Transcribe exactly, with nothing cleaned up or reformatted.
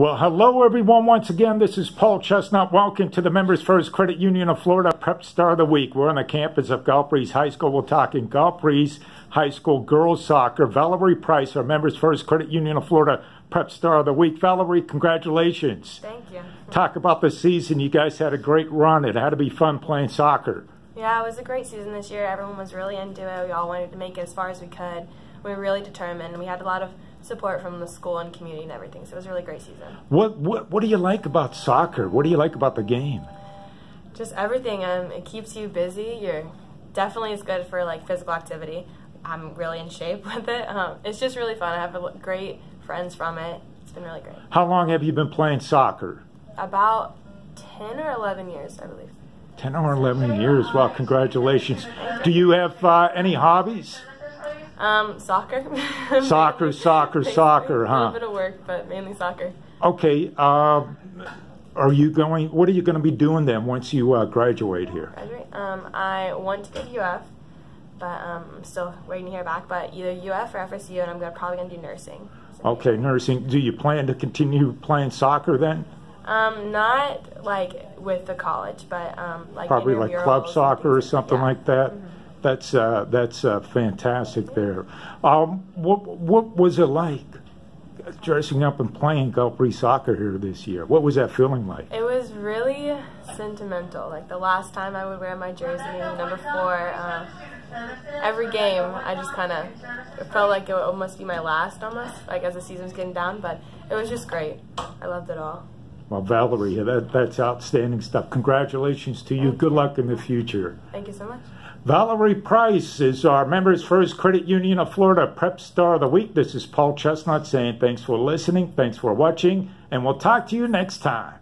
Well, hello everyone. Once again, this is Paul Chestnut. Welcome to the Members First Credit Union of Florida Prep Star of the Week. We're on the campus of Gulf Breeze High School. We're talking Gulf Breeze High School girls soccer. Valerie Price, our Members First Credit Union of Florida Prep Star of the Week. Valerie, congratulations. Thank you. Talk about the season. You guys had a great run. It had to be fun playing soccer. Yeah, it was a great season this year. Everyone was really into it. We all wanted to make it as far as we could. We were really determined. We had a lot of support from the school and community and everything, so it was a really great season. What what what do you like about soccer? What do you like about the game? Just everything. Um, it keeps you busy. You're definitely it's good for like physical activity. I'm really in shape with it. Um, it's just really fun. I have a, great friends from it. It's been really great. How long have you been playing soccer? About ten or eleven years, I believe. ten or eleven years. Wow! Congratulations. Do you have uh, any hobbies? Um, soccer. Soccer, soccer, soccer, huh? A little bit of work, but mainly soccer. Okay. Uh, are you going, what are you going to be doing then once you uh, graduate here? Graduate? Um, I want to go to U F, but um, I'm still waiting to hear back, but either U F or F S U, and I'm gonna, probably going to do nursing. So okay, maybe. Nursing. Do you plan to continue playing soccer then? Um, not like with the college, but um, like probably like club soccer or something yeah. like that. Mm-hmm. That's uh, that's uh, fantastic there. Um, what what was it like dressing up and playing Gulf Breeze soccer here this year? What was that feeling like? It was really sentimental. Like the last time I would wear my jersey, number four, uh, every game I just kind of felt like it would almost be my last almost, like as the season's getting down, but it was just great. I loved it all. Well, Valerie, that, that's outstanding stuff. Congratulations to you. Good luck in the future. Thank you so much. Valerie Price is our Members First Credit Union of Florida Prep Star of the Week. This is Paul Chestnut saying thanks for listening, thanks for watching, and we'll talk to you next time.